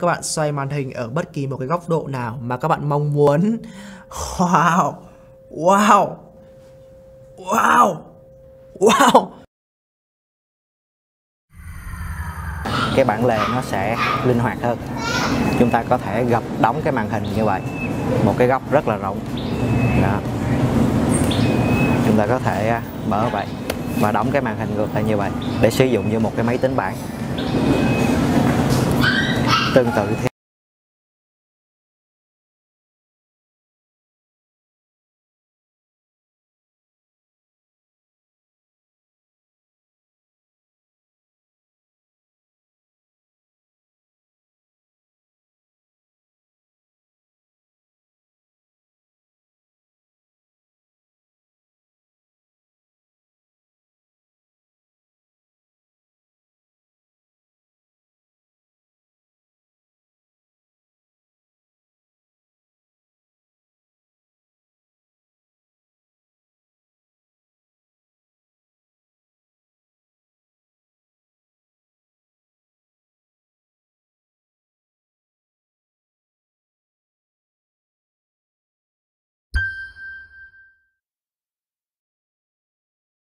Các bạn xoay màn hình ở bất kỳ một cái góc độ nào mà các bạn mong muốn. Wow! Wow! Wow! Wow! Cái bản lề nó sẽ linh hoạt hơn. Chúng ta có thể gập đóng cái màn hình như vậy. Một cái góc rất là rộng. Đó. Chúng ta có thể mở vậy và đóng cái màn hình ngược lại như vậy để sử dụng như một cái máy tính bảng. Tương tự